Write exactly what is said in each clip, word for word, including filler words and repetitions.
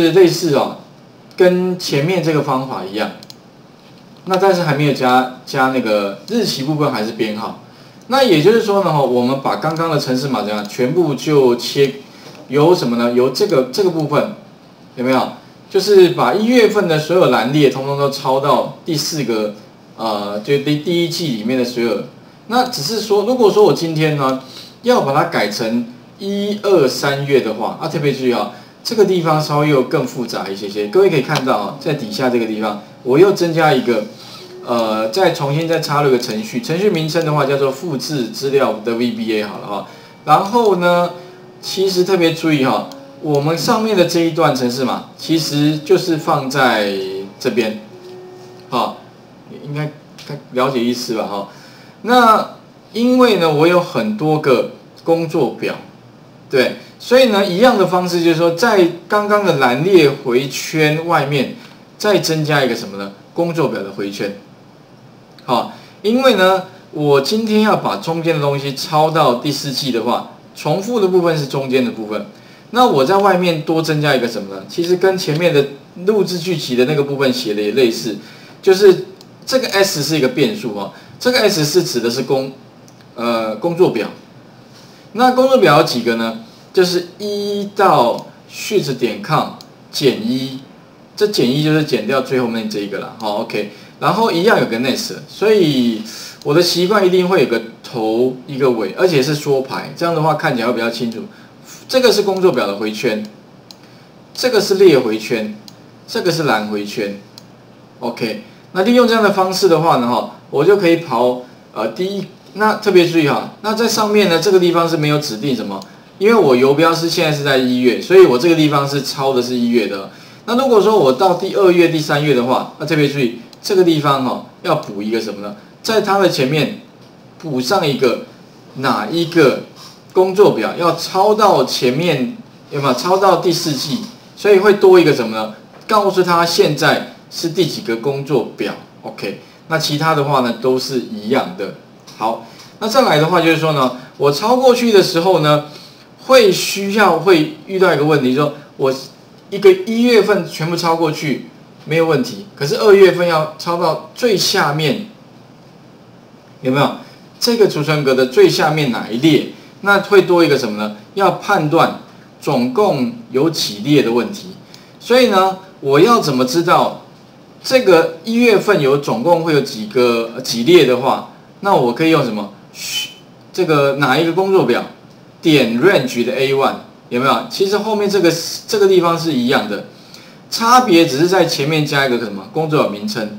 是类似哦，跟前面这个方法一样。那但是还没有加加那个日期部分还是编号。那也就是说呢，我们把刚刚的程式码怎样全部就切，由什么呢？由这个这个部分有没有？就是把一月份的所有栏列通通都抄到第四个呃，就第第一季里面的所有。那只是说，如果说我今天呢要把它改成一二三月的话，啊，特别注意啊、哦，这个地方稍微又更复杂一些些。各位可以看到啊、哦，在底下这个地方，我又增加一个，呃，再重新再插入一个程序，程序名称的话叫做复制资料的 V B A 好了哈、哦。然后呢，其实特别注意哈、哦，我们上面的这一段程式码其实就是放在这边，好、哦，应该了解意思吧哈、哦。那因为呢，我有很多个工作表，对，所以呢，一样的方式就是说，在刚刚的栏列回圈外面，再增加一个什么呢？工作表的回圈。好，因为呢，我今天要把中间的东西抄到第四季的话，重复的部分是中间的部分。那我在外面多增加一个什么呢？其实跟前面的录制剧集的那个部分写的也类似，就是这个 S 是一个变数啊、哦。这个 S 是指的是工，呃，工作表。那工作表有几个呢？就是一到 shift 点 com 减一，这减一就是减掉最后面这一个了。好 ，OK。然后一样有个 next， 所以我的习惯一定会有个头一个尾，而且是缩排，这样的话看起来会比较清楚。这个是工作表的回圈，这个是列回圈，这个是栏回圈。OK。那利用这样的方式的话呢，哈，我就可以跑，呃，第一，那特别注意哈，那在上面呢这个地方是没有指定什么，因为我游标是现在是在一月，所以我这个地方是抄的是一月的。那如果说我到第二月、第三月的话，那特别注意这个地方哈、哦，要补一个什么呢？在它的前面补上一个哪一个工作表要抄到前面，有没有抄到第四季？所以会多一个什么呢？告诉他现在是第几个工作表 ？OK， 那其他的话呢都是一样的。好，那再来的话就是说呢，我抄过去的时候呢，会需要会遇到一个问题，说我一个一月份全部抄过去没有问题，可是二月份要抄到最下面，有没有？这个储存格的最下面哪一列？那会多一个什么呢？要判断总共有几列的问题。所以呢，我要怎么知道？这个一月份有总共会有几个几列的话，那我可以用什么？这个哪一个工作表点 range 的 A 一 有没有？其实后面这个这个地方是一样的，差别只是在前面加一个什么工作表名称，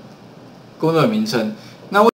工作表名称。